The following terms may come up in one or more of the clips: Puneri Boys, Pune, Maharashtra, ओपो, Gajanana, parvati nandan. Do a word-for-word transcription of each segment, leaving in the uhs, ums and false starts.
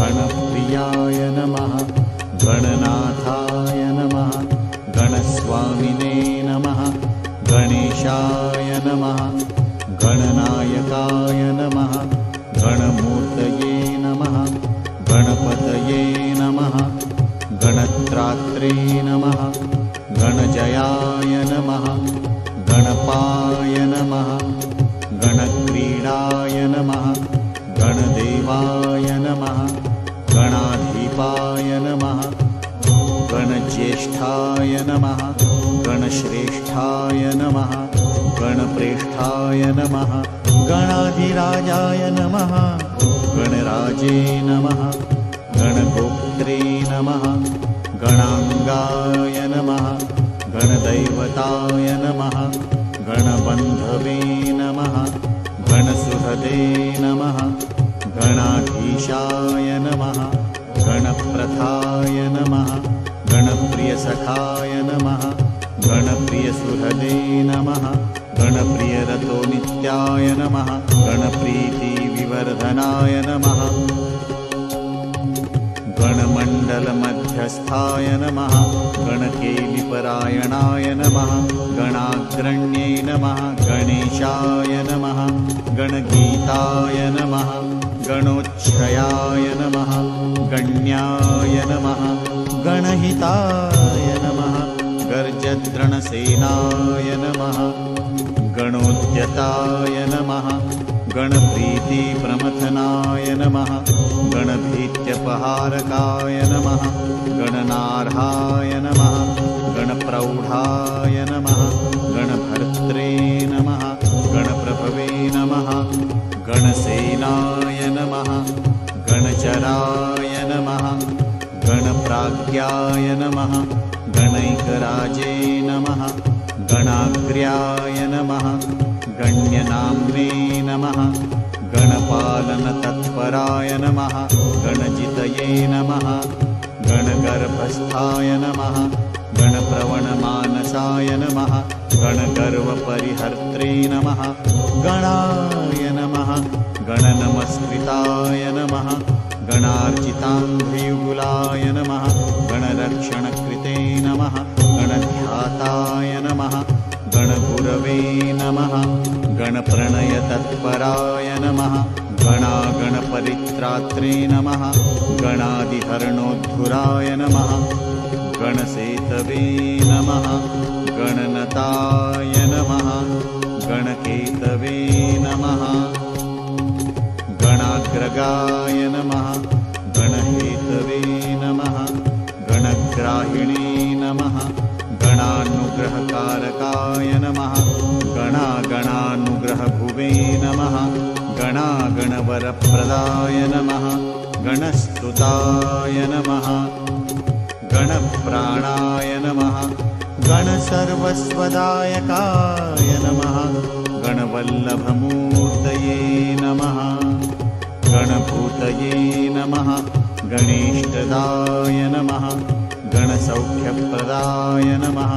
गणप्रियाय नमः गणनाथाय नमः गणस्वामिने नमः गणेशाय नमः गणनायकाय नमः गणमूर्तये नमः गणपतये नमः गणत्रात्रे नमः गणजयाय नमः गणपाय नमः गणक्रीडाय नमः गणदेवाय नमः गणाधिपाय नमः गणज्येष्ठाय नमः गणश्रेष्ठाय नमः गणप्रेष्ठाय नमः गणाधिराजाय नमः गणराजे नमः गणगोप्त्रे नमः गणांगाय नमः गणदैवताय नमः गणबन्धवे नमः गणसुहृदे नमः गणाधीशाय नमः गणप्रथाय नमः गणप्रियसखाय नमः गणप्रियसुहृदे नमः गणप्रियरतोनित्याय नमः गणप्रीतिविवर्धनाय नमः गणमण्डलमध्यस्थाय नमः गणकेलिपरायणाय नमः गणाग्रण्ये नमः गणेशाय नमः गणगीताय नमः गणोच्छयाय नमः गण्याय नमः गणहिताय नमः गर्जद्रणसेनाय नमः गणोद्यताय नमः गणप्रीतिप्रमथनाय नमः गणभीत्यपहारकाय नमः गणनार्हाय नमः गणप्रौढाय नमः गणभर्त्रे नमः गणप्रभवे नमः गणसेनाय नमः गणचराय नमः गणप्राज्ञाय नमः गणैकराजे नमः गणाग्र्याय नमः गण्यनाम्ने नमः गणपालनतत्पराय नमः गणजितये नमः गणगर्भस्थाय नमः गणप्रवणमानसाय नमः गणगर्वपरिहर्त्रे नमः गणाय नमः गणनमस्कृताय नमः गणार्जिताङ्घ्रियुगुलाय नमः गणरक्षणकृते नमः गणध्याताय नमः गणगुरवे नमः गणप्रणयतत्पराय नमः गणागणपरित्रात्रे नमः गणादिहरणोद्धुराय नमः गणसेतवे नमः गणनताय नमः गणकेतवे नमः गणाग्रगाय नमः गणहेतवे नमः गणग्राहिणे नमः गणानुग्रहकारकाय नमः गणागणानुग्रहभुवे नमः गणागणवरप्रदाय नमः गणस्तुताय नमः गणप्राणाय नमः गणसर्वस्वदायकाय नमः गणवल्लभमूर्तये नमः गणभूतये नमः गणेष्टदाय नमः गणसौख्यप्रदाय नमः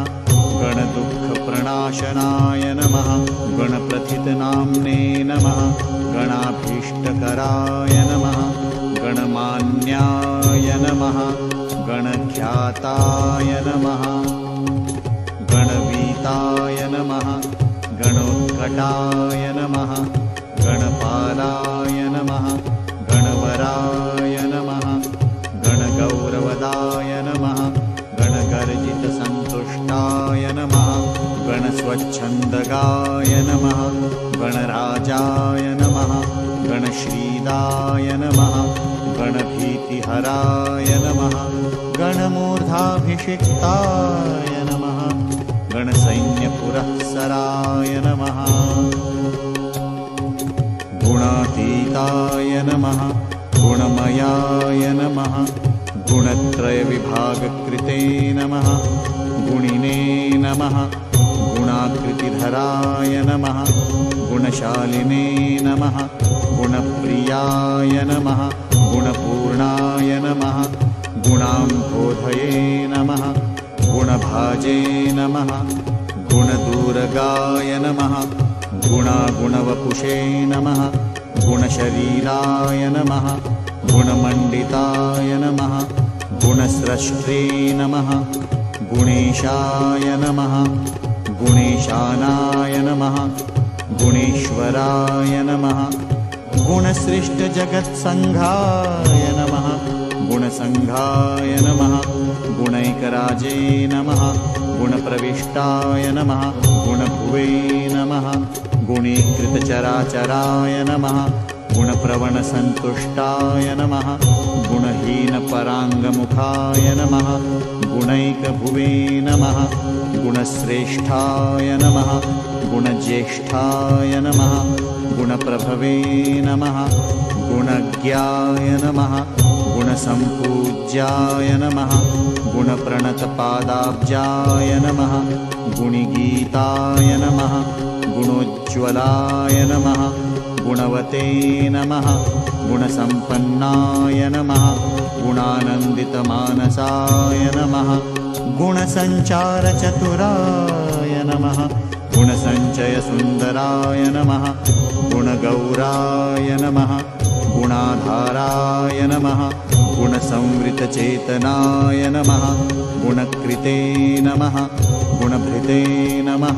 गणदुःखप्रणाशनाय नमः गणप्रथितनाम्ने नमः गणाभीष्टकराय नमः गणमान्याय नमः गणख्याताय नमः गणवीताय नमः गणोत्कटाय नमः गणपालाय नमः गणवराय नमः गणगौरवदाय नमः गणगर्जितसन्तुष्टाय नमः गणस्वच्छन्दगाय नमः गणराजाय नमः गणश्रीदाय नमः गणभीतिहराय नमः गणमूर्धाभिषिक्ताय नमः गणसैन्यपुरःसराय नमः गुणातीताय नमः गुणमयाय नमः गुणत्रयविभागकृते नमः गुणिने नमः गुणाकृतिधराय नमः गुणशालिने नमः गुणप्रियाय नमः गुणपूर्णाय नमः गुणाम्भोधये नमः गुणभाजे नमः गुणदूरगाय नमः गुणागुणवपुषे नमः गुणशरीराय नमः गुणमंडिताय नमः गुणस्रष्टे नमः गुणेशाय नमः गुणेशानाय नमः गुणेश्वराय नमः गुणसृष्ट जगत्संघाय नमः गुणसंघाय नमः गुणैकराजे नमः गुणप्रविष्टाय नमः गुणभुवे नमः गुणीकृतचराचराय नमः गुणप्रवणसन्तुष्टाय नमः गुणहीनपराङ्गमुखाय नमः गुणैकभुवे नमः गुणश्रेष्ठाय नमः गुणज्येष्ठाय नमः गुणप्रभवे नमः गुणज्ञाय नमः गुणसम्पूज्याय नमः गुणप्रणतपादाब्जाय नमः गुणिगीताय नमः गुणोज्ज्वलाय नमः गुणवते नमः गुणसंपन्नाय नमः गुणानंदितमानसाय नमः गुणसंचारचतुराय नमः गुणसंचयसुंदराय नमः गुणगौराय नमः गुणाधाराय नमः गुणसंवृतचेतनाय नमः गुणकृते नमः गुणभृते नमः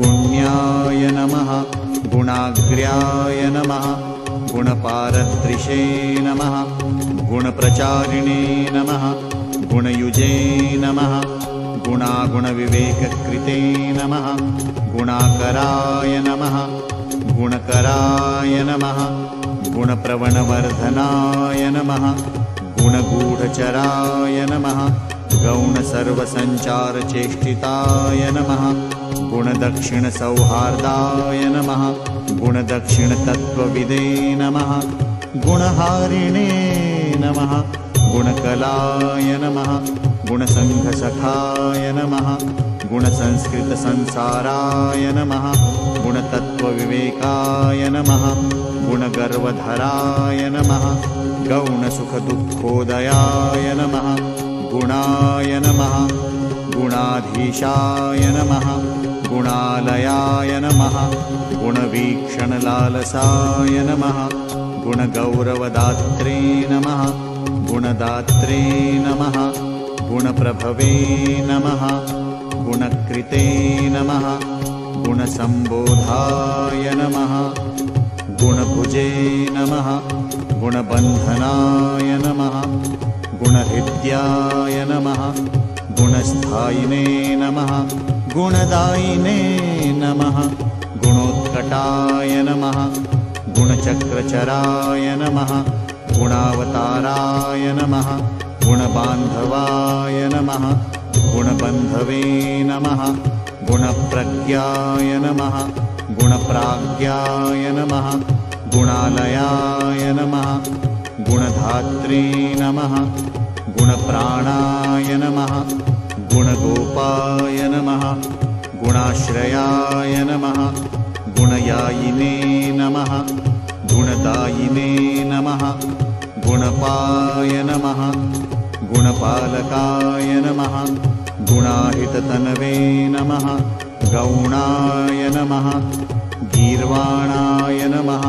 गुण्याय नमः गुणाग्र्याय नमः गुणपारतृषे नमः गुणप्रचारिणे नमः गुणयुजे नमः गुणागुणविवेककृते नमः गुणाकराय नमः गुणकराय नमः गुणप्रवणवर्धनाय नमः गुणगूढचराय नमः गौणसर्वसंचारचेष्टिताय नमः गुणदक्षिणसौहार्दाय नमः गुणदक्षिणतत्त्वविदे नमः गुणहारिणे नमः गुणकलाय नमः गुणसंघसखाय नमः गुणसंस्कृतसंसाराय नमः गुणतत्त्वविवेकाय नमः गुणगर्वधराय नमः गौणसुखदुःखोदयाय नमः गुणाय नमः गुणाधीशाय नमः गुणालयाय नमः गुणवीक्षणलालसाय नमः गुणगौरवदात्रे नमः गुणदात्रे नमः गुणप्रभवे नमः गुणकृते नमः गुणसंबोधाय नमः गुणभुजे नमः गुणबन्धनाय नमः गुणहृद्याय नमः गुणस्थायिने नमः गुणदायिने नमः गुणोत्कटाय नमः गुणचक्रचराय नमः गुणावताराय नमः गुणबान्धवाय नमः गुणबन्धवे नमः गुणप्रज्ञाय नमः गुणप्राज्ञाय नमः गुणालयाय नमः गुणधात्रे नमः गुणप्राणाय नमः गुणगोपाय नमः गुणाश्रयाय नमः गुणयायिने नमः गुणदायिने नमः गुणपाय नमः गुणपालकाय नमः गुणाहिततनवे नमः गौणाय नमः गीर्वाणाय नमः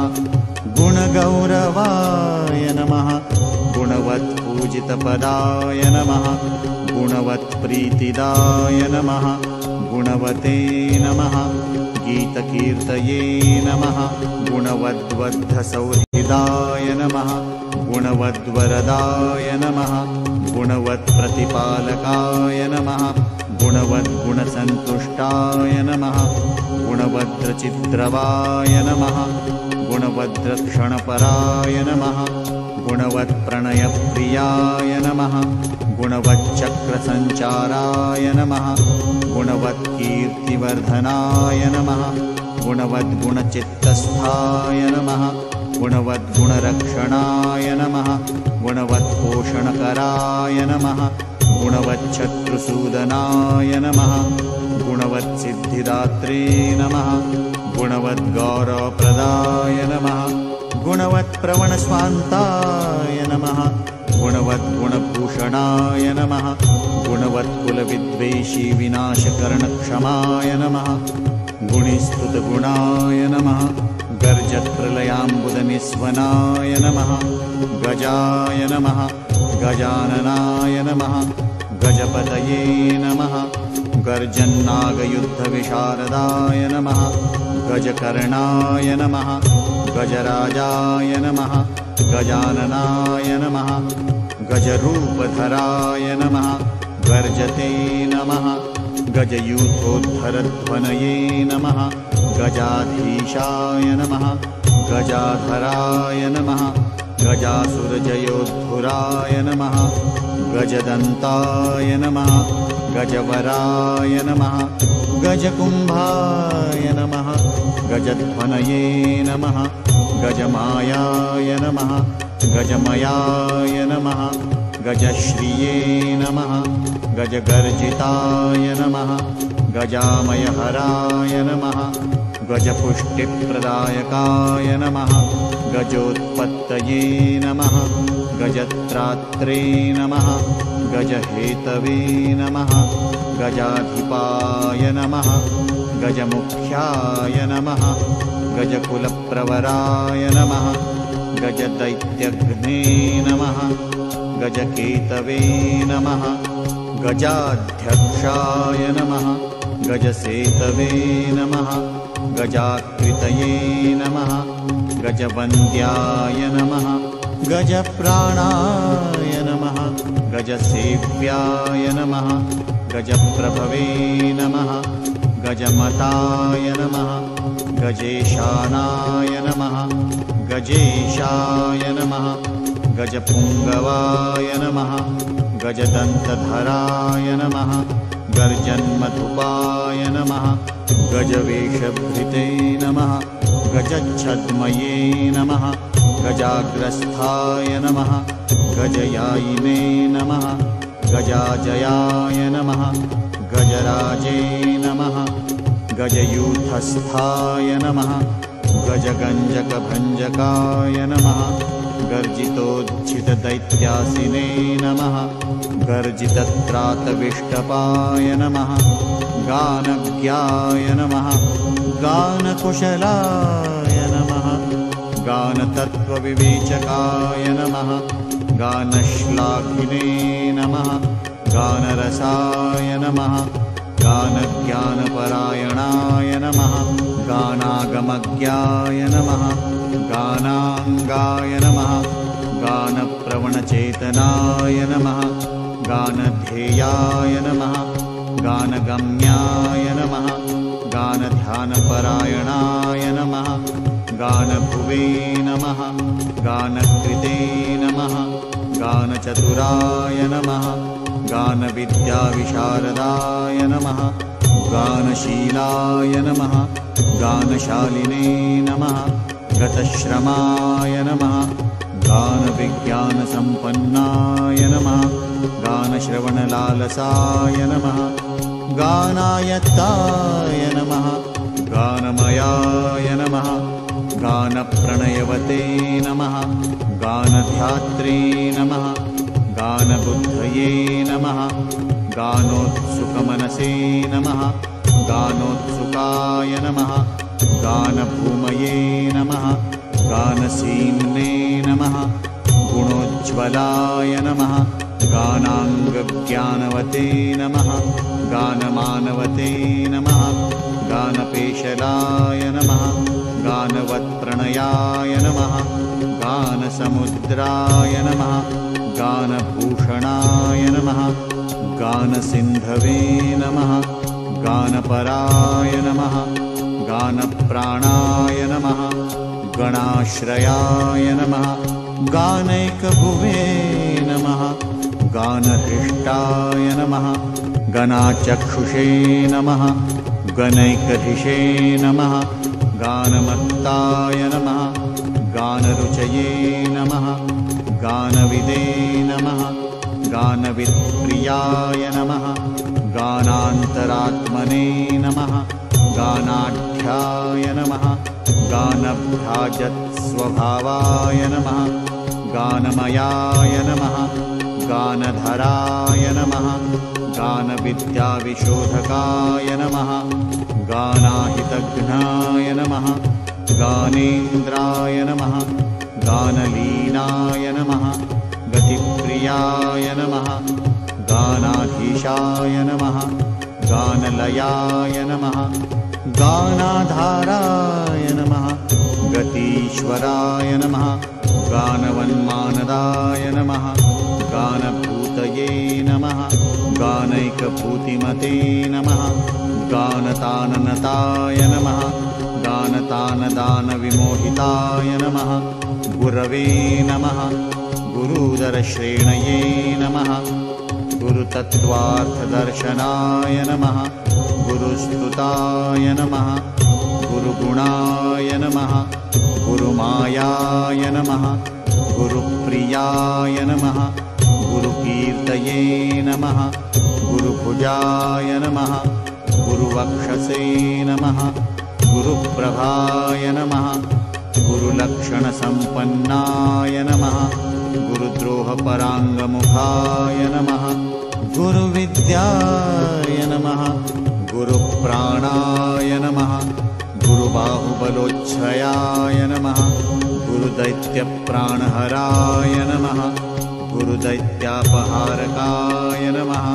गुणगौरवाय नमः गुणवत्पूजितपदाय नमः गुणवत्प्रीतिदाय नमः गुणवते नमः गीतकीर्तये नमः गुणवद्वद्धसौहृदाय नमः गुणवद्वरदाय नमः गुणवत्प्रतिपालकाय नमः गुणवद्गुणसन्तुष्टाय नमः गुणवद्रचिद्रवाय नमः गुणवद्रक्षणपराय नमः गुणवत्प्रणयप्रियाय नमः गुणवच्चक्रसंचाराय नमः गुणवत्कीर्तिवर्धनाय नमः गुणवद्गुणचित्तस्थाय नमः गुणवद्गुणरक्षणाय नमः गुणवत्पोषणकराय नमः गुणवच्छत्रुसूदनाय नमः गुणवत्सिद्धिदात्रे नमः गुणवद्गौरवप्रदाय नमः गुणवत्प्रवणस्वान्ताय नमः गुणवद्गुणभूषणाय नमः गुणवत्कुलविद्वेषी विनाशकरणक्षमाय नमः गुणिस्तुतगुणाय नमः गर्जत प्रलयांबुदमिस्वनाय नमः गजाय नमः गजाननाय नमः गजपतये नमः गर्जन्नागयुद्धविशारदाय नमः गजकर्णाय नमः गजराजाय नमः गजाननाय नमः गजरूपधराय नमः गर्जते नमः गजयूथोद्धरध्वनये नमः गजाधीशाय नमः गजाधराय नमः गजासुरजयोद्धुराय नमः गजदन्ताय नमः गजवराय नमः गजकुम्भाय नमः गजध्वनये नमः गजमायाय नमः गजमयाय नमः गजश्रिये नमः गजगर्जिताय नमः गजामयहराय नमः गजपुष्टिप्रदायकाय नमः गजोत्पत्तये नमः गजत्रात्रे नमः गजहेतवे नमः गजाधिपाय नमः गजमुख्याय नमः गजकुलप्रवराय नमः गजदैत्यघ्ने नमः गजकेतवे नमः गजाध्यक्षाय नमः गजसेतवे नमः गजाकृतये नमः गजवन्द्याय नमः गजप्राणाय नमः गजसेव्याय नमः गजप्रभवे नमः गजमताय नमः गजेशानाय नमः गजेशाय नमः गजपुंगवाय नमः गजदंतधराय नमः गर्जन्मधुपाय नमः गजवेशभृते नमः गजच्छद्मये नमः गजाग्रस्थाय नमः गजयायिने नमः गजाजयाय नमः गजराजे नमः गजयूथस्थाय नमः गजगंजकभंजकाय नमः गर्जितोज्झितदैत्यासिने नमः गर्जितत्रातविष्टपाय नमः गानज्ञाय नमः गानकुशलाय नमः गानतत्त्वविवेचकाय नमः गानश्लाघिने नमः गानरसाय नमः गानज्ञानपरायणाय नमः गानागमज्ञाय नमः गानांगाय नमः गानप्रवणचेतनाय नमः गानध्येयाय नमः गानगम्याय नमः गानध्यानपरायणाय नमः गानभुवे नमः गानकृते नमः गानचतुराय नमः गानविद्याविशारदाय नमः गानशीलाय नमः गानशालिने नमः गतश्रमाय नमः गानविज्ञानसम्पन्नाय नमः गानश्रवणलालसाय नमः गानायत्ताय नमः गानमयाय नमः गानप्रणयवते नमः गानध्यात्रे नमः गानबुद्धये नमः गानोत्सुकमनसे नमः गानोत्सुकाय नमः गानभूमये नमः गानसीम्ने नमः गुणोज्ज्वलाय नमः गानाङ्गज्ञानवते नमः गानमानवते नमः गानपेशलाय नमः गानवत्प्रणयाय नमः गानसमुद्राय नमः गानभूषणाय नमः गानसिन्धवे नमः गानपराय नमः गानप्राणाय नमः गणाश्रयाय नमः गानैकभुवे नमः गानहृष्टाय नमः गणाचक्षुषे नमः गणैकधिषे नमः गानमत्ताय नमः गानरुचये नमः गानविदे नमः गानवित्प्रियाय नमः गानान्तरात्मने नमः गानाढ्याय नमः गानभ्राजत्स्वभावाय नमः गानमयाय नमः गानधराय नमः गानविद्याविशोधकाय नमः गानाहितघ्नाय नमः गानेन्द्राय नमः गानलीनाय नमः गतिप्रियाय नमः गानाधीशाय नमः गानलयाय नमः गानाधाराय नमः गतीश्वराय नमः गानवन्मानदाय नमः गानभूतये नमः गानैकभूतिमते नमः गानताननताय नमः गानतानदानविमोहिताय नमः गुरवे नमः गुरुदरश्रेणये नमः गुरुतत्त्वार्थदर्शनाय नमः गुरुस्तुताय नमः गुरुगुणाय नमः गुरुमायाय नमः गुरुप्रियाय नमः गुरुकीर्तये नमः गुरुभुजाय नमः गुरुवक्षसे नमः गुरुप्रभाय नमः गुरुलक्षणसम्पन्नाय नमः गुरुद्रोहपराङ्गमुखाय नमः गुरुविद्याय नमः गुरुप्राणाय नमः गुरुबाहुबलोच्छयाय नमः गुरुदैत्यप्राणहराय नमः गुरुदैत्यापहारकाय नमः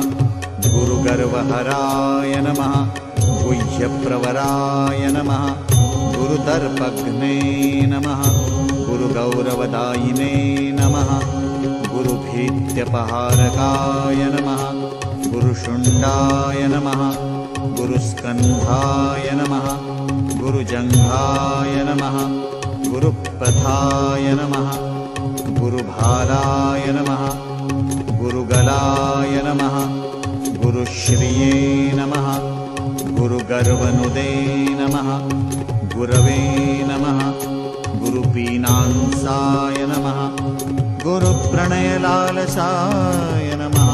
गुरुगर्वहराय नमः गुह्यप्रवराय नमः गुरुदर्पघ्ने नमः गुरुगौरवदायिने नमः गुरुभीत्यपहारकाय नमः गुरुशुण्डाय नमः गुरुस्कन्धाय नमः गुरुजङ्घाय नमः गुरुप्रथाय नमः गुरुभाराय नमः गुरुगलाय नमः गुरुश्रिये नमः गुरुगर्वनुदे नमः गुरवे नमः गुरुपीनांसाय नमः गुरुप्रणयलालसाय नमः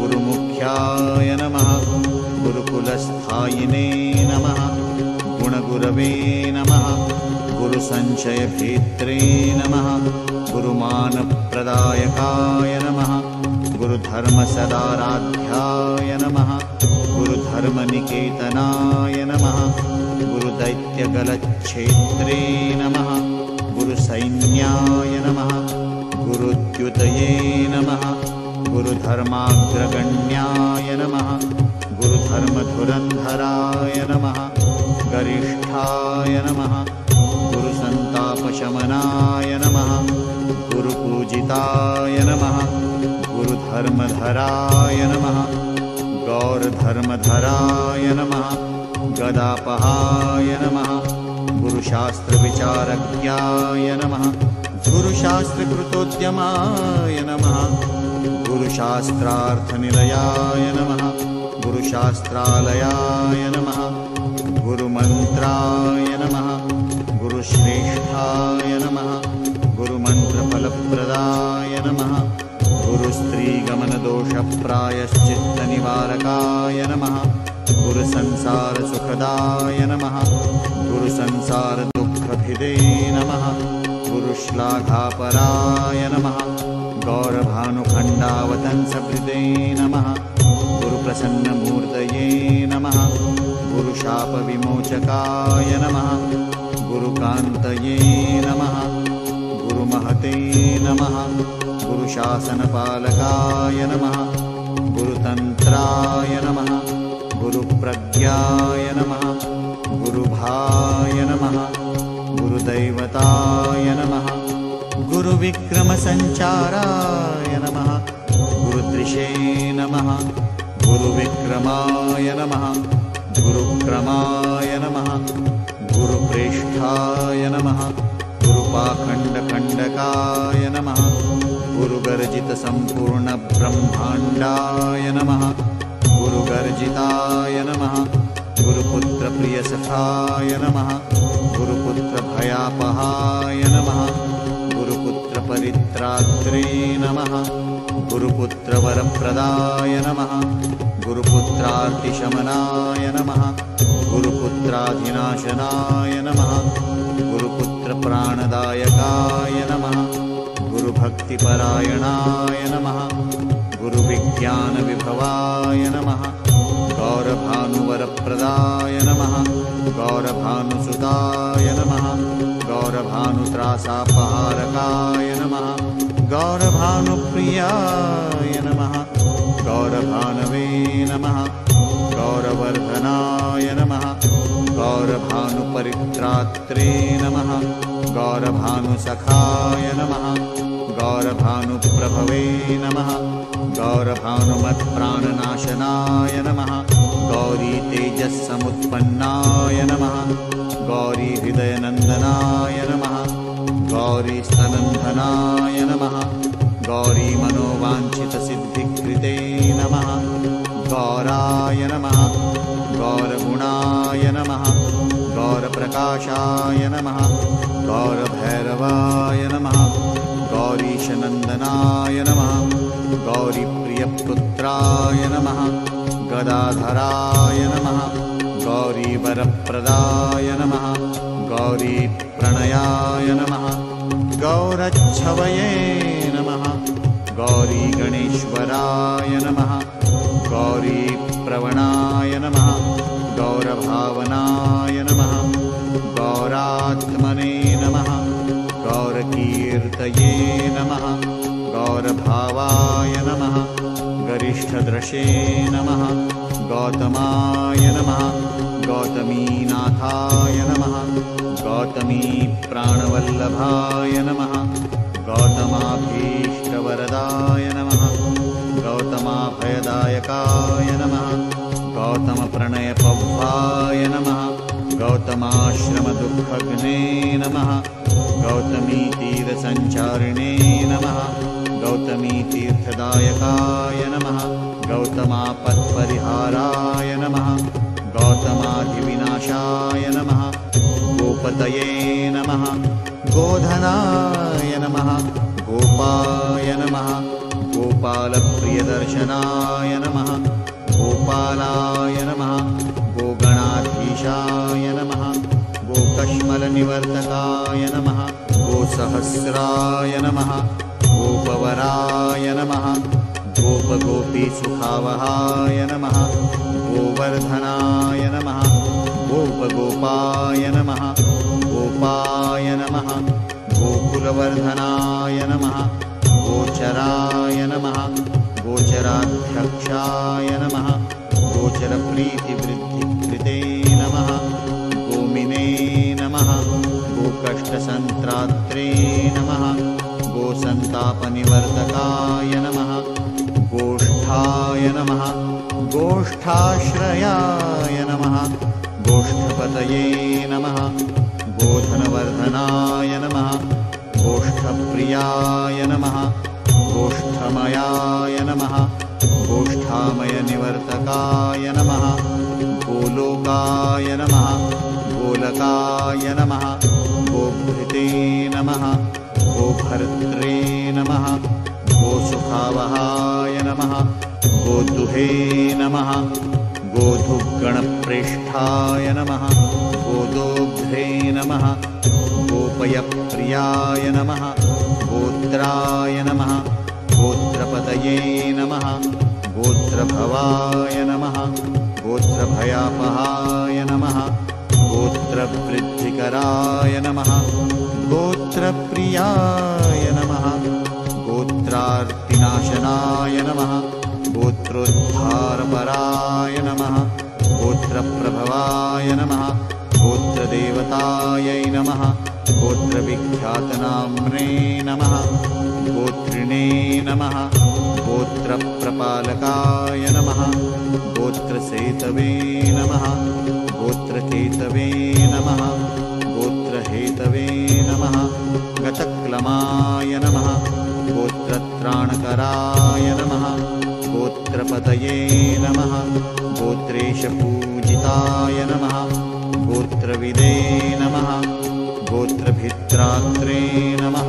गुरुमुख्याय नमः गुरुकुलस्थायिने नमः गुणगुरवे नमः गुरुसञ्चयभेत्रे नमः गुरुमानप्रदायकाय नमः गुरुधर्मसदाराध्याय नमः गुरुधर्मनिकेतनाय नमः गुरुदैत्यगलच्छेत्रे नमः गुरुसैन्याय नमः गुरुद्युतये नमः गुरुधर्माग्रगण्याय नमः गुरुधर्मधुरन्धराय नमः गरिष्ठाय नमः गुरुसन्तापशमनाय नमः गुरुपूजिताय नमः गुरुधर्मधराय नमः गौरधर्मधराय नमः गदापहाय नमः गुरुशास्त्रविचारज्ञाय नमः गुरुशास्त्रकृतोद्यमाय नमः गुरुशास्त्रार्थनिलयाय नमः गुरुशास्त्रालयाय नमः गुरुमन्त्राय नमः गुरुश्रेष्ठाय नमः गुरुमन्त्रफलप्रदाय नमः गुरुस्त्रीगमनदोषप्रायश्चित्तनिवारकाय नमः गुरुसंसारसुखदाय नमः गुरुसंसारदुःखभिदे नमः गुरुश्लाघापराय नमः गौरभानुखण्डावतंसभृदे नमः गुरुप्रसन्नमूर्तये नमः गुरुशापविमोचकाय नमः गुरुकान्तये नमः गुरुमहते नमः गुरुशासनपालकाय नमः गुरुतन्त्राय नमः गुरुप्रज्ञाय नमः गुरुभाय नमः गुरुदैवताय नमः गुरुविक्रमसञ्चाराय नमः गुरुदृशे नमः गुरुविक्रमाय नमः गुरुक्रमाय नमः गुरुप्रेष्ठाय नमः गुरुपाखण्डखण्डकाय नमः गुरुगर्जितसम्पूर्णब्रह्माण्डाय नमः गुरुगर्जिताय नमः गुरुपुत्रप्रियसखाय नमः गुरुपुत्रभयापहाय नमः गुरुपुत्रपरित्रात्रे नमः गुरुपुत्रवरप्रदाय नमः गुरुपुत्रार्तिशमनाय नमः गुरुपुत्राधिनाशनाय नमः गुरुपुत्रप्राणदायकाय नमः गुरुभक्तिपरायणाय नमः गुरुविज्ञानविभवाय नमः गौरभानुवरप्रदाय नमः गौरभानुसुताय नमः गौरभानुत्रासापहारकाय नमः गौरभानुप्रियाय नमः गौरभानवे नमः गौरवर्धनाय नमः गौरभानुपरित्रात्रे नमः गौरभानुसखाय नमः गौरभानुप्रभवे नमः गौरभानुमत्प्राणनाशनाय नमः गौरीतेजस्समुत्पन्नाय नमः गौरीहृदयनन्दनाय नमः गौरीस्तनन्दनाय नमः गौरीमनोवाञ्छितसिद्धिकृते नमः गौराय नमः गौरगुणाय नमः गौरप्रकाशाय नमः गौरभैरवाय नमः गौरीशनन्दनाय नमः गौरीप्रियपुत्राय नमः गदाधराय नमः गौरीवरप्रदाय नमः गौरीप्रणयाय नमः गौरच्छवये नमः गौरीगणेश्वराय नमः गौरीप्रवणाय नमः गौरभावनाय नमः गौरात्मने नमः गौरकीर्तये नमः गौरभावाय नमः गरिष्ठदृशे नमः गौतमाय नमः गौतमीनाथाय नमः गौतमीप्राणवल्लभाय नमः गौतमाभीष्टवरदाय नमः गौतमाभयदायकाय नमः गौतमप्रणयपवाय नमः गौतमाश्रमदुःखघ्ने नमः गौतमीतीरसञ्चारिणे नमः गौतमीतीर्थदायकाय नमः गौतमापत्परिहाराय नमः गौतमादिविनाशाय नमः गोपतये नमः गोधनाय नमः गोपाय नमः गोपालप्रियदर्शनाय नमः गोपालाय नमः गोगणाधीशाय नमः गोकश्मलनिवर्तकाय नमः गोसहस्राय नमः गोपवराय नमः गोपगोपीसुखावहाय नमः गोवर्धनाय नमः गोपगोपाय नमः गोपाय नमः गोकुलवर्धनाय नमः गोचराय नमः गोचराध्यक्षाय नमः गोचरप्रीतिवृद्धिकृते नमः गोमिने नमः गोकष्टसन्त्रात्रे नमः गोसन्तापनिवर्तकाय नमः गोष्ठाय नमः गोष्ठाश्रयाय नमः गोष्ठपतये नमः गोधनवर्धनाय नमः गोष्ठप्रियाय नमः गोष्ठमयाय नमः गोष्ठामयनिवर्तकाय नमः गोलोकाय नमः गोलकाय नमः गोभृते नमः गोभर्त्रे नमः गोसुखावहाय नमः गोदुहे नमः गोधुग्गणप्रेष्ठाय नमः गोदोग्धे नमः गोपयप्रियाय नमः गोत्राय नमः गोत्रपतये नमः गोत्रभवाय नमः गोत्रभयापहाय नमः गोत्रवृद्धिकराय नमः गोत्रप्रियाय नमः गोत्रार्तिनाशनाय नमः गोत्रोद्धारपराय नमः गोत्रप्रभवाय नमः गोत्रदेवतायै नमः गोत्रविख्यातनाम्ने नमः गोत्रिणे नमः गोत्रप्रपालकाय नमः गोत्रसेतवे नमः गोत्रकेतवे नमः गोत्रहेतवे नमः गतक्लमाय नमः गोत्रत्राणकराय नमः गोत्रपतये नमः गोत्रेशपूजिताय नमः गोत्रविदे नमः गोत्रभित्रात्रे नमः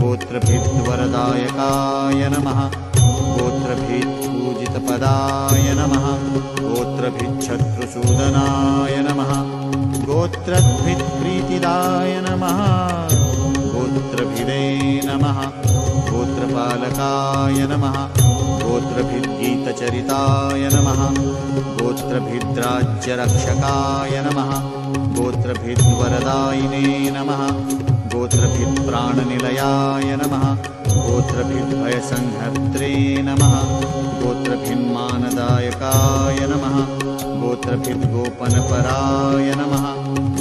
गोत्रभिद्वरदायकाय नमः गोत्रभित्पूजितपदाय नमः गोत्रभिच्छत्रुसूदनाय नमः गोत्रभित्प्रीतिदाय नमः गोत्रभिदे नमः गोत्रपालकाय नमः गोत्रभिद्गीतचरिताय नमः गोत्रभिद्राज्यरक्षकाय नमः गोत्रभिद्वरदायिने नमः गोत्रभिद्प्राणनिलयाय नमः गोत्रभिद्भयसंहर्त्रे नमः गोत्रभिन्मानदायकाय नमः गोत्रभिद्गोपनपराय नमः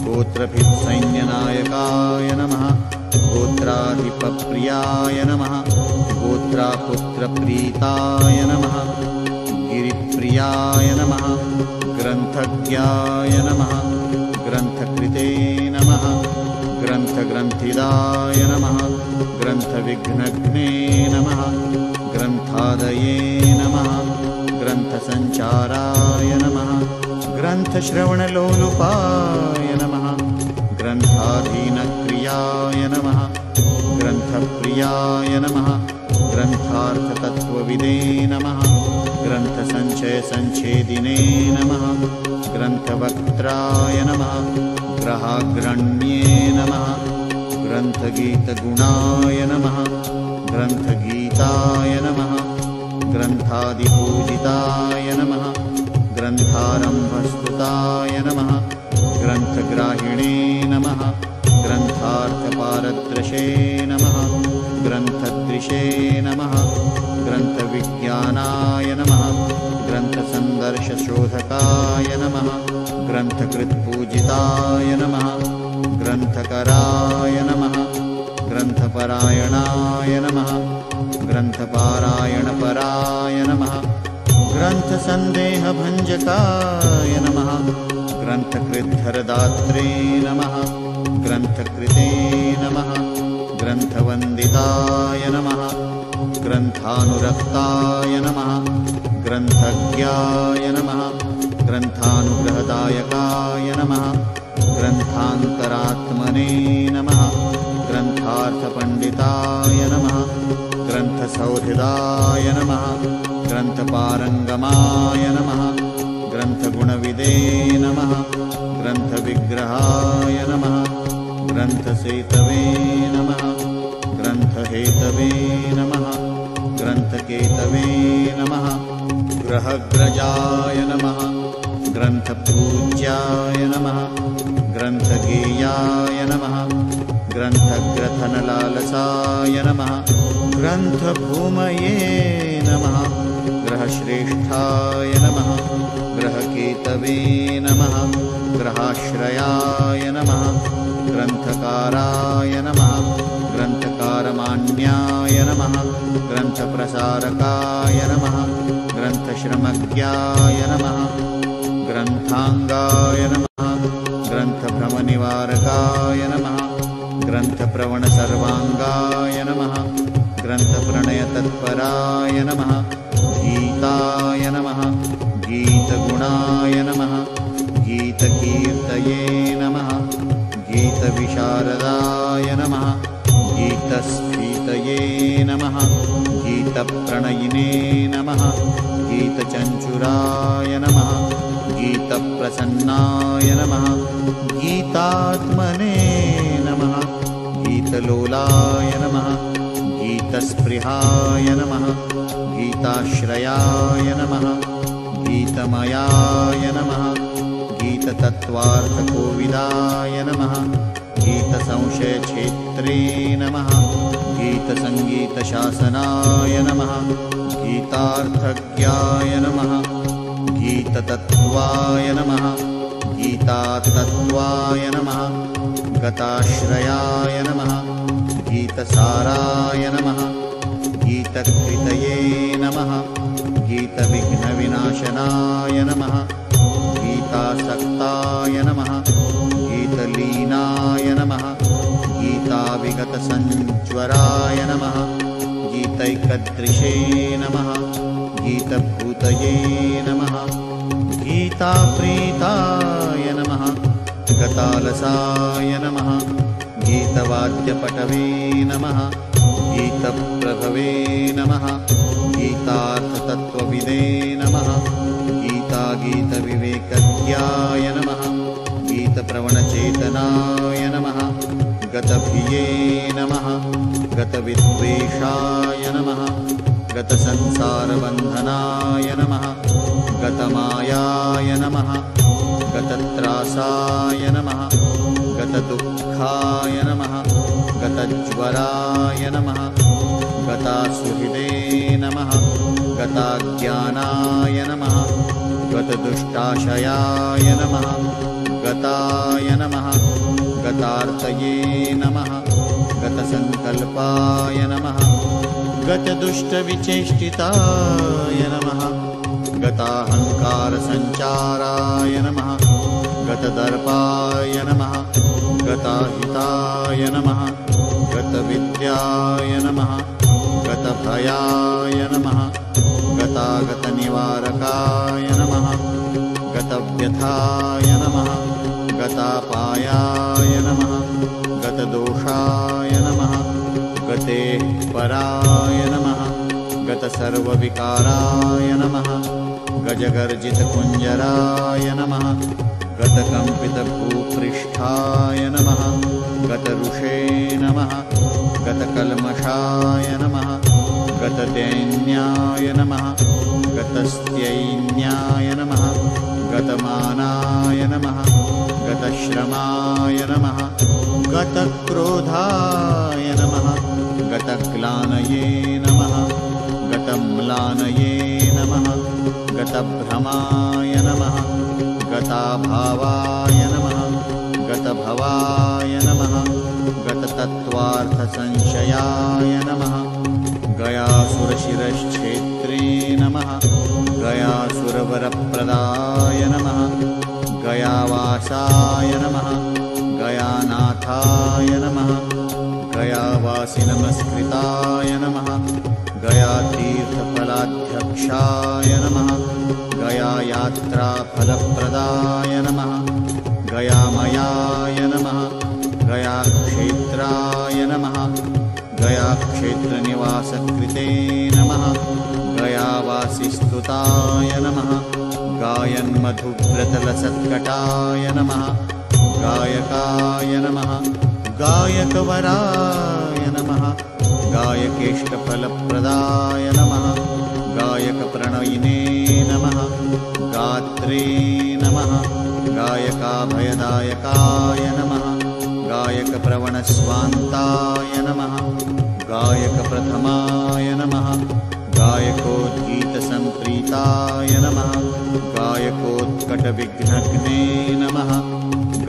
गोत्रभिद्सैन्यनायकाय नमः गोत्राधिपप्रियाय नमः गोत्रापुत्रप्रीताय नमः गिरिप्रियाय नमः ग्रन्थज्ञाय नमः ग्रन्थकृते नमः ग्रन्थग्रन्थिदाय नमः ग्रन्थविघ्नघ्ने नमः ग्रन्थादये नमः ग्रन्थसञ्चाराय नमः ग्रन्थश्रवणलोलुपाय नमः ग्रन्थाधीनक्रियाय नमः ग्रन्थप्रियाय नमः ग्रन्थार्थतत्त्वविदे नमः ग्रन्थसञ्चयसञ्छेदिने नमः ग्रन्थवक्त्राय नमः ग्रहाग्रण्ये नमः ग्रन्थगीतगुणाय नमः ग्रन्थगीताय नमः ग्रन्थादिपूजिताय नमः ग्रन्थारम्भस्तुताय नमः ग्रन्थग्राहिणे नमः ग्रन्थार्थपारदृशे नमः ग्रन्थदृशे नमः ग्रन्थविज्ञानाय नमः ग्रन्थसन्दर्शशोधकाय नमः ग्रन्थकृत्पूजिताय नमः ग्रन्थकराय नमः ग्रन्थपरायणाय नमः ग्रन्थपारायणपराय नमः ग्रन्थसन्देहभञ्जकाय नमः ग्रन्थकृद्धरदात्रे नमः ग्रन्थकृते नमः ग्रन्थवन्दिताय नमः ग्रन्थानुरक्ताय नमः ग्रन्थज्ञाय नमः ग्रन्थानुग्रहदायकाय नमः ग्रन्थान्तरात्मने नमः ग्रन्थार्थपण्डिताय नमः ग्रन्थसौहृदाय नमः ग्रन्थपारङ्गमाय नमः ग्रन्थगुणविदे नमः ग्रन्थविग्रहाय नमः ग्रन्थसेतवे नमः ग्रन्थहेतवे नमः ग्रन्थकेतवे नमः ग्रहग्रजाय नमः ग्रन्थपूज्याय नमः ग्रन्थगेयाय नमः ग्रन्थग्रथनलालसाय नमः ग्रन्थभूमये नमः ग्रहश्रेष्ठाय नमः ग्रहकेतवे नमः ग्रहाश्रयाय नमः ग्रन्थकाराय नमः ग्रन्थकारमान्याय नमः ग्रन्थप्रसारकाय नमः ग्रन्थश्रमज्ञाय नमः ग्रन्थाङ्गाय नमः ग्रन्थभ्रमनिवारकाय नमः ग्रन्थप्रवणसर्वाङ्गाय नमः ग्रन्थप्रणयतत्पराय नमः गीताय नमः गीतगुणाय नमः गीतकीर्तये नमः गीतविशारदाय नमः गीतस्फीतये नमः गीतप्रणयिने नमः गीतचञ्चुराय नमः गीतप्रसन्नाय नमः गीतात्मने नमः गीतलोलाय नमः गीतस्पृहाय नमः गीताश्रयाय नमः गीतमयाय नमः गीततत्त्वार्थकोविदाय नमः गीतसंशयक्षेत्रे नमः गीतसङ्गीतशासनाय नमः गीतार्थज्ञाय नमः गीततत्त्वाय नमः गीतातत्त्वाय नमः गताश्रयाय नमः गीतसाराय नमः गीतकृतये नमः गीतविघ्नविनाशनाय नमः गीतासक्ताय नमः गीतलीनाय नमः गीताविगतसञ्ज्वराय नमः गीतैकदृशे नमः गीतभूतये नमः गीताप्रीताय नमः गतालसाय नमः गीतवाद्यपटवे नमः गीतप्रभवे नमः गीतार्थतत्त्वविदे नमः गीतागीतविवेकज्ञाय नमः गीतप्रवणचेतनाय नमः गतभिये नमः गतविद्वेषाय नमः गतसंसारबन्धनाय नमः गतमायाय नमः गतत्रासाय नमः गतदुःखाय नमः गतज्वराय नमः गतासुहृदे नमः गताज्ञानाय नमः गतदुष्टाशयाय नमः गताय नमः गतार्तये नमः गतसंकल्पाय नमः गतदुष्टविचेष्टिताय नमः गताहंकारसंचाराय नमः गतदर्पाय नमः गताहिताय नमः गतविद्याय नमः गतभयाय नमः गतागतनिवारकाय नमः गतव्यथाय नमः गतापायाय नमः गतदोषाय नमः गतेपराय नमः गतसर्वविकाराय नमः गजगर्जितकुञ्जराय नमः गतकम्पितभूपृष्ठाय नमः गतऋषे नमः गतकल्मषाय नमः गतदैन्याय नमः गतस्त्यैन्याय नमः गतमानाय नमः गतश्रमाय नमः गतक्रोधाय नमः गतक्लानये नमः गतम्लानये नमः गतभ्रमाय नमः गताभावाय नमः गतभवाय नमः गततत्त्वार्थसंशयाय नमः गयासुरशिरश्छेत्रे नमः गयासुरवरप्रदाय नमः गयावासाय नमः गयानाथाय नमः गयावासिनमस्कृताय नमः गयातीर्थफलाध्यक्षाय नमः गयायात्राफलप्रदाय नमः गयामयाय नमः गयाक्षेत्राय नमः गयाक्षेत्रनिवासकृते नमः गयावासिस्तुताय नमः गायन्मधुव्रतलसत्कटाय नमः गायकाय नमः गायकवराय नमः गायकेष्टफलप्रदाय नमः गायकप्रणयिने नमः गात्रे नमः गायकाभयदायकाय नमः गायकप्रवणस्वान्ताय नमः गायकप्रथमाय नमः गायकोद्गीतसम्प्रीताय नमः गायकोत्कटविघ्नघ्ने नमः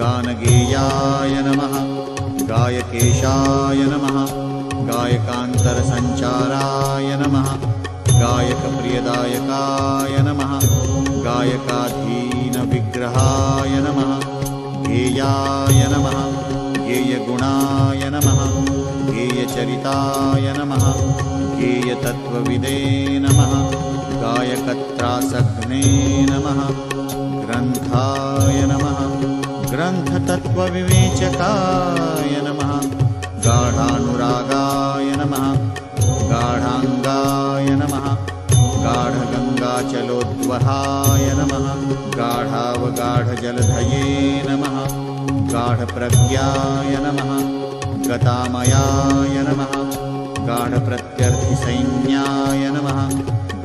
गानगेयाय नमः गायकेशाय नमः गायकान्तरसञ्चाराय नमः गायकप्रियदायकाय नमः गायकाधीनविग्रहाय नमः गेयाय नमः गेयगुणाय नमः गेयचरिताय नमः गेयतत्त्वविदे नमः गायकत्रासघ्ने नमः ग्रन्थाय नमः ग्रन्थतत्त्वविवेचकाय नमः गाढानुरागाय नमः गाढाङ्गाय नमः गाढगङ्गाचलोद्वहाय नमः गाढावगाढजलधये नमः गाढप्रज्ञाय नमः गतामयाय नमः गाढप्रत्यर्थिसैन्याय नमः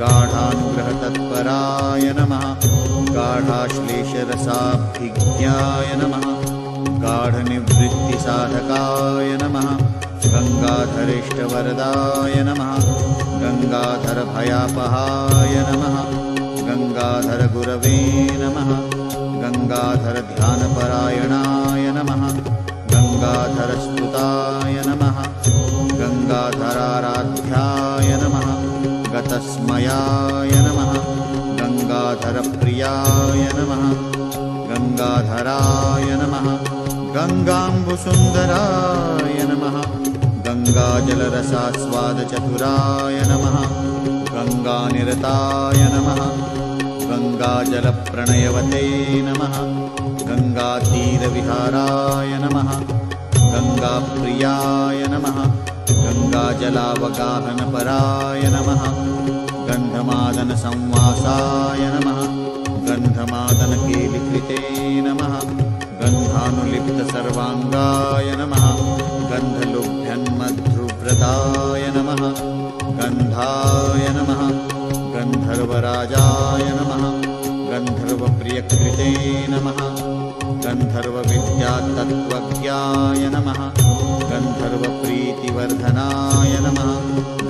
गाढानुग्रहतत्पराय नमः गाढाश्लेषरसाभिज्ञाय नमः गाढनिवृत्तिसाधकाय नमः गङ्गाधरेष्टवरदाय नमः गङ्गाधरभयापहाय नमः गङ्गाधरगुरवे नमः गङ्गाधरध्यानपरायणाय नमः गङ्गाधरस्तुताय नमः गङ्गाधराराध्याय नमः गतस्मयाय नमः गङ्गाधरप्रियाय नमः गङ्गाधराय नमः गङ्गाम्बुसुन्दराय नमः गङ्गाजलरसास्वादचतुराय नमः गङ्गानिरताय नमः गङ्गाजलप्रणयवते नमः गङ्गातीरविहाराय नमः गङ्गाप्रियाय नमः गङ्गाजलावगाहनपराय नमः गन्धमादनसंवासाय नमः गन्धमादनकेलिकृते नमः गन्धानुलिप्तसर्वाङ्गाय नमः गन्धलुभ्यन्मध्रुव्रताय नमः गन्ध गन्धर्वनाथाय नमः गन्धर्वराजाय नमः गन्धर्वप्रियकृते नमः गन्धर्वविद्यातत्त्वज्ञाय नमः गन्धर्वप्रीतिवर्धनाय नमः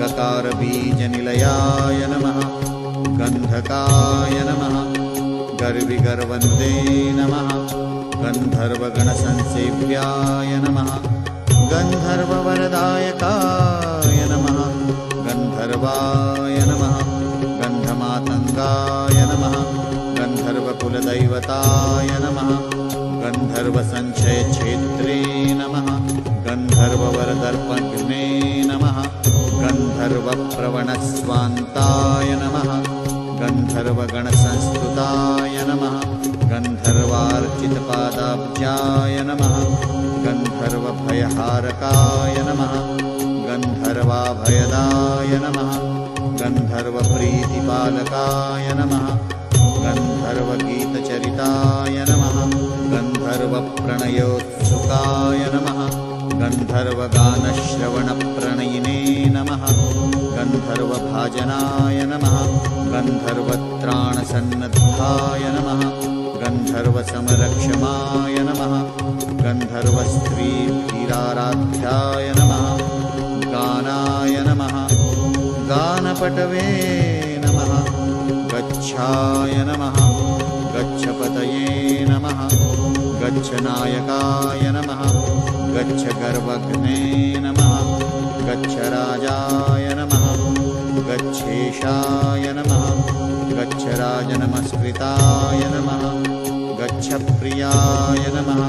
गकारबीजनिलयाय नमः गन्धकाय नमः गर्विगर्वन्दे नमः गन्धर्वगणसंसेव्याय नमः गन्धर्ववरदायकाय नमः गन्धर्वाय नमः गन्धमातङ्गाय नमः गन्धर्वकुलदैवताय नमः गन्धर्वसंशयक्षेत्रे नमः गन्धर्ववरदर्पणे नमः गन्धर्वप्रवणस्वान्ताय नमः गन्धर्वगणसंस्तुताय नमः गन्धर्वार्चितपादाब्जाय नमः गन्धर्वभयहारकाय नमः गन्धर्वाभयदाय नमः गन्धर्वप्रीतिपालकाय नमः गन्धर्वगीतचरिताय नमः गन्धर्वप्रणयोत्सुकाय नमः गन्धर्वगानश्रवणप्रणयिने नमः गन्धर्वभाजनाय नमः गन्धर्वत्राणसन्नद्धाय नमः गन्धर्वसमरक्षमाय नमः गन्धर्वस्त्रीधीराराध्याय नमः गानाय नमः गानपटवे नमः गच्छाय नमः गच्छपतये नमः गच्छनायकाय नमः गच्छगर्वघ्ने नमः गच्छराजाय नमः गच्छेशाय नमः गच्छराजनमस्कृताय नमः गच्छप्रियाय नमः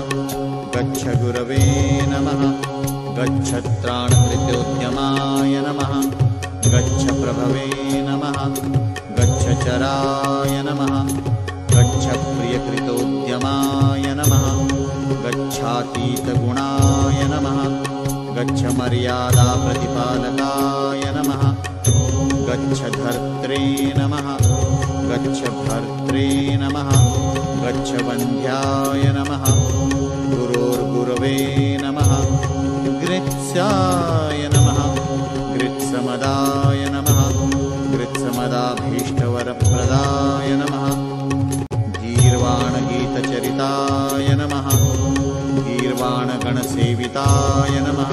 गच्छगुरवे नमः गच्छत्राणकृत्योद्यमाय नमः गच्छप्रभवे नमः गच्छचराय नमः गच्छप्रियकृतोद्यमाय नमः गच्छातीतगुणाय नमः गच्छमर्यादाप्रतिपालकाय नमः गच्छधर्त्रे नमः गच्छभर्त्रे नमः गच्छवन्द्याय नमः गुरोर्गुरवे नमः गृत्स्याय नमः गृत्समदाय नमः गृत्समदाभीष्टवरप्रदाय नमः गीर्वाणगीतचरिताय नमः गीर्वाणगणसेविताय नमः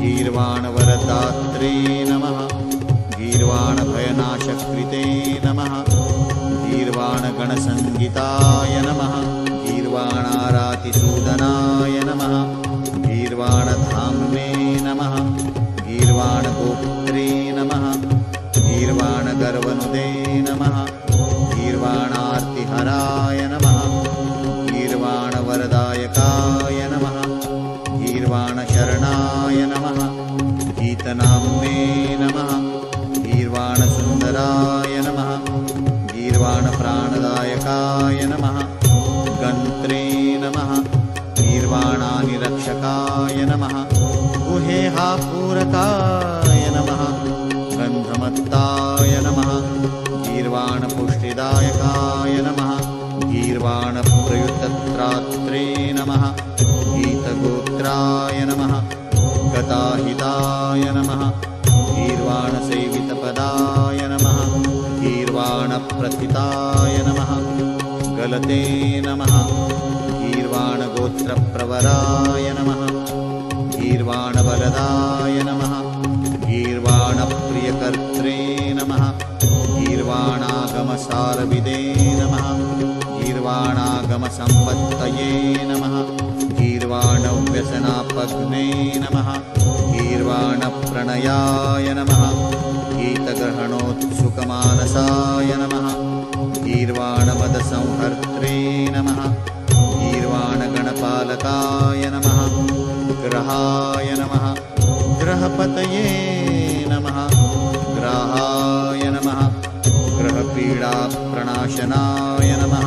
गीर्वाणवरदात्रे नमः गीर्वाणभयनाशकृते नमः गीर्वाणगणसंगीताय नमः गीर्वाणारातिसूदनाय नमः गीर्वाणधाम्ने नमः गीर्वाणगोप्त्रे नमः गीर्वाणगर्वनुदे नमः गीर्वाणार्तिहराय नमः गीर्वाणवरदायकाय नमः गीर्वाणशरणाय नमः गीतनाम्ने नमः गीर्वाणसुन्दराय नमः गीर्वाणप्राणदायकाय नमः गन्त्रे नमः गीर्वाणानिरक्षकाय नमः गुहेहापूरकाय नमः गन्धमत्ताय नमः गीर्वाणपुष्टिदायकाय नमः गीर्वाणप्रयुतत्रात्रे नमः गीतगोत्राय नमः गताहिताय नमः गीर्वाणसेवितपदाय नमः गीर्वाणप्रथिताय नमः गलते नमः गीर्वाणगोत्रप्रवराय नमः गीर्वाणबलदाय नमः गीर्वाणप्रियकर्त्रे नमः गीर्वाणागमसारविदे नमः गीर्वाणागमसम्पत्तये नमः गीर्वाणव्यसनापग्ने नमः गीर्वाणप्रणयाय नमः गीतग्रहणोत्सुकमानसाय नमः गीर्वाणमदसंहर्त्रे नमः गीर्वाणगणपालकाय नमः ग्रहाय नमः ग्रहपतये नमः ग्राहाय नमः ग्रहपीडाप्रणाशनाय नमः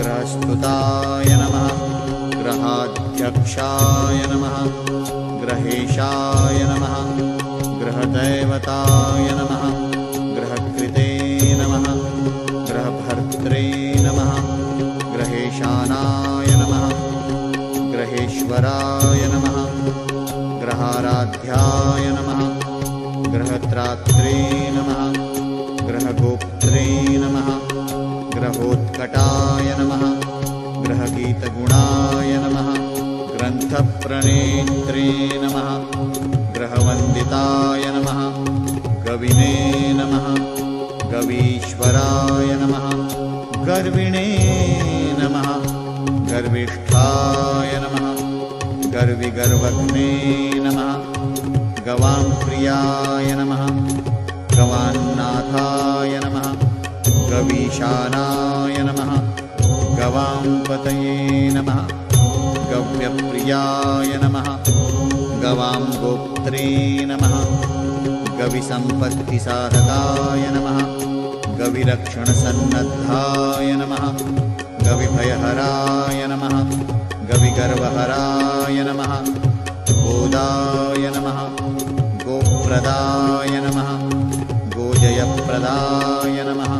ग्रहस्तुताय नमः ग्रहाध्यक्षाय नमः ग्रहेशाय नमः ग्रहदैवताय नमः ग्रहकृते नमः ग्रहभर्त्रे नमः ग्रहेशानाय नमः ग्रहेश्वराय नमः ग्रहाराध्याय नमः ग्रहत्रात्रे प्रणेत्रे नमः, ग्रहवन्दिताय नमः, कविने नमः, कवीश्वराय नमः, गर्विणे नमः, गर्विष्ठाय नमः, गर्विगर्वज्ञे नमः, गवांप्रियाय नमः, गवान्नाथाय नमः, गवीशानाय नमः, गवांपतये नमः, गव्यप्रियाय नमः, गवां गोप्त्रे नमः, गविसंपत्तिसाधकाय नमः, गविरक्षणसन्नद्धाय नमः, गविभयहराय नमः, गविगर्वहराय नमः, गोदाय नमः, गोप्रदाय नमः, गोजयप्रदाय नमः,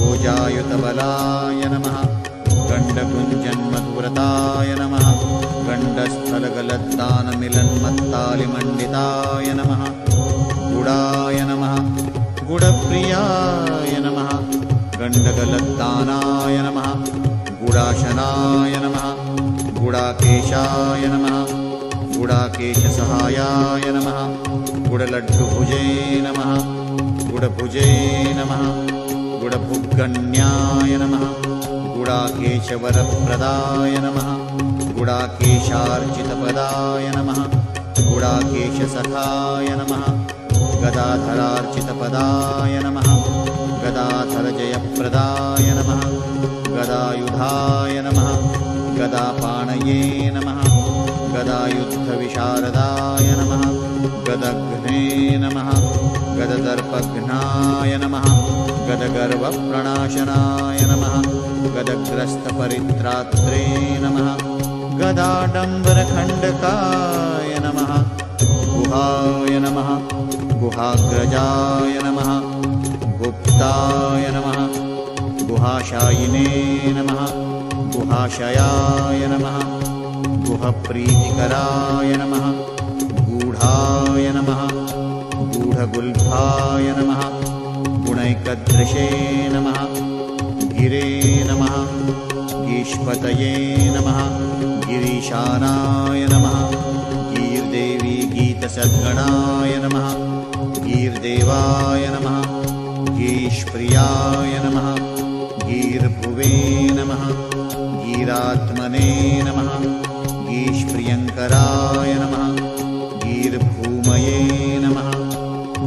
गोजायुतबलाय नमः, गण्डकुञ्जन्मधुरताय नमः, गण्डस्थलगलत्तानमिलन्मत्तालिमण्डिताय नमः, गुडाय नमः, गुडप्रियाय नमः, गण्डगलत्तानाय नमः, गुडाशनाय नमः, गुडाकेशाय नमः, गुडाकेशसहायाय नमः, गुडलड्डुभुजे नमः, गुडभुजे नमः, गुडभुग्गण्याय नमः, गुडाकेशवरप्रदाय नमः, गुडाकेशार्चितपदाय नमः, गुडाकेशसखाय नमः, गदाधरार्चितपदाय नमः, गदाधरजयप्रदाय नमः, गदायुधाय नमः, गदापाणये नमः, गदायुद्धविशारदाय नमः, गदघ्ने नमः, गददर्पघ्नाय नमः, गदगर्वप्रणाशनाय नमः, गदग्रस्थपरित्रात्रे नमः, गदाडम्बरखण्डकाय नमः, गुहाय नमः, गुहाग्रजाय नमः, गुप्ताय नमः, गुहाशायिने नमः, गुहाशयाय नमः, गुहप्रीतिकराय नमः, गूढाय नमः, गूढगुल्फाय नमः, गुणैकदृशे नमः, गिरे नमः, गीष्पतये नमः, गिरीशानाय नमः, गीर्देवी गीतसद्गणाय नमः, गीर्देवाय नमः, गीष्प्रियाय नमः, गीर्भुवे नमः, गीरात्मने नमः, गीष्प्रियङ्कराय नमः, गीर्भूमये नमः,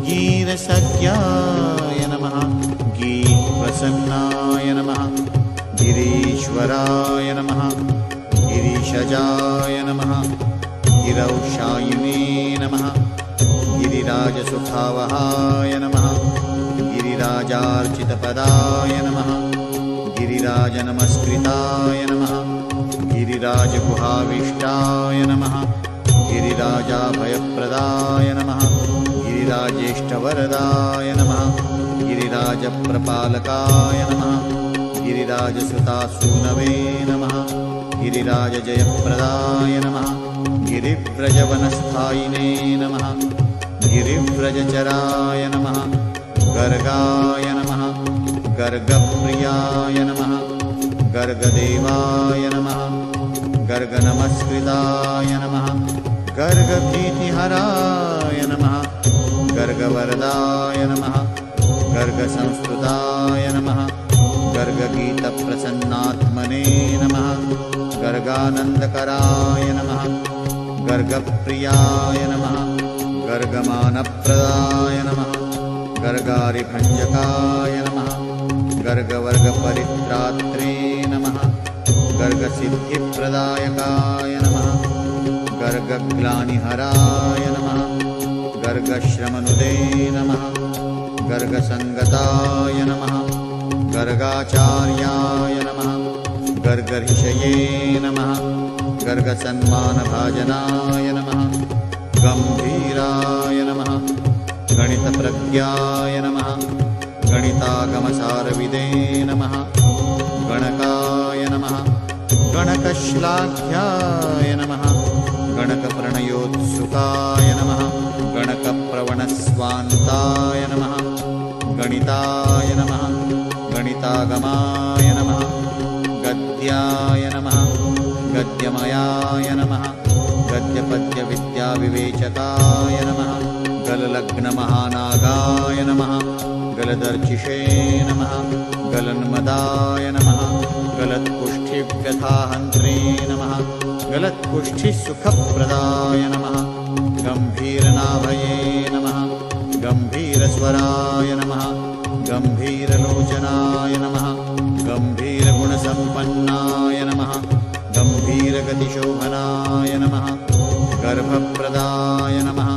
गीरसख्याय नमः, गीप्रसन्नाय नमः, गिरीश्वराय नमः, गिरीशजाय नमः, गिरौशायिने नमः, गिरिराजसुखावहाय नमः, गिरिराजार्चितपदाय नमः, गिरिराजनमस्कृताय नमः, गिरिराजगुहाविष्टाय नमः, गिरिराजाभयप्रदाय नमः, गिरिराजेष्टवरदाय नमः, गिरिराजप्रपालकाय नमः, गिरिराजसुतासूनवे नमः, गिरिराजजयप्रदाय नमः, गिरिव्रजवनस्थायिने नमः, गिरिव्रजचराय नमः, गर्गाय नमः, गर्गप्रियाय नमः, गर्गदेवाय नमः, गर्गनमस्कृताय नमः, गर्गभीतिहराय नमः, गर्गवरदाय नमः, गर्गसंस्कृताय नमः, गर्गगीतप्रसन्नात्मने नमः, गर्गानन्दकराय नमः, गर्गप्रियाय नमः, गर्गमानप्रदाय नमः, गर्गारिभञ्जकाय नमः, गर्गवर्गपरित्रात्रे नमः, गर्गसिद्धिप्रदायकाय नमः, गर्गग्लानिहराय नमः, गर्गश्रमनुदे नमः, गर्गसङ्गताय नमः, गर्गाचार्याय नमः, गर्गर्षये नमः, गर्गसन्मानभाजनाय नमः, गम्भीराय नमः, गणितप्रज्ञाय नमः, गणितागमसारविदे नमः, गणकाय नमः, गणकश्लाघ्याय नमः, गणकप्रणयोत्सुकाय नमः, गणकप्रवणस्वान्ताय नमः, गणिताय नमः, गणितागमाय नमः, गद्याय नमः, गद्यमयाय नमः, स्थापत्य विद्या विवेचताय नमः। गललग्न महानागाय नमः। गलदर्चिषे नमः। गलन्मदाय नमः। गलत्कुष्ठिव्यथाहन्त्रे नमः। गलत्कुष्ठिसुखप्रदाय नमः। गम्भीरनाभये नमः। गम्भीरस्वराय नमः। गम्भीरलोचनाय नमः। गम्भीरगुणसम्पन्नाय नमः। गम्भीरगतिशोभनाय नमः। गर्भप्रदाय नमः।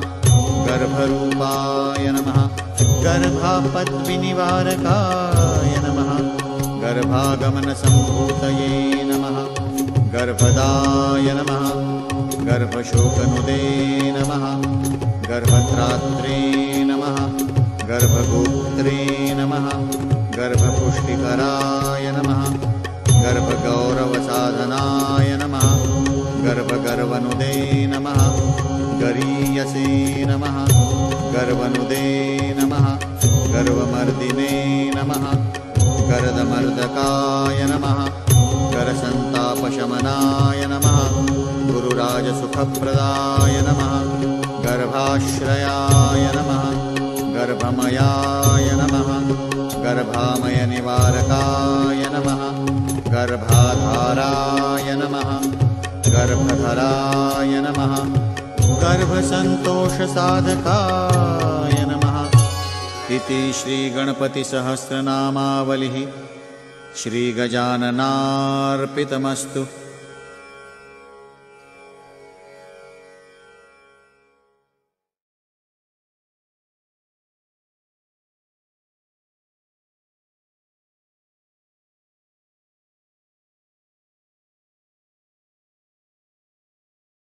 गर्भरूपाय नमः। गर्भापद्विनिवारकाय नमः। गर्भागमनसम्भूतये नमः। गर्भदाय नमः। गर्भशोकनुदे नमः। गर्भत्रात्रे नमः। गर्भगोत्रे नमः। गर्भपुष्टिकराय नमः। गर्भगौरवसाधनाय नमः। गर्भगर्वनुदे नमः। गरीयसे नमः। गर्वनुदे नमः। गर्वमर्दिने नमः। गर्दमर्दकाय नमः। गरसन्तापशमनाय नमः। गुरुराजसुखप्रदाय नमः। गर्भाश्रयाय नमः। गर्भमयाय नमः। गर्भामयनिवारकाय नमः। गर्भाधाराय नमः। गर्भधराय नमः। गर्भसन्तोषसाधकाय नमः। इति श्रीगणपतिसहस्रनामावलिः श्रीगजाननार्पितमस्तु।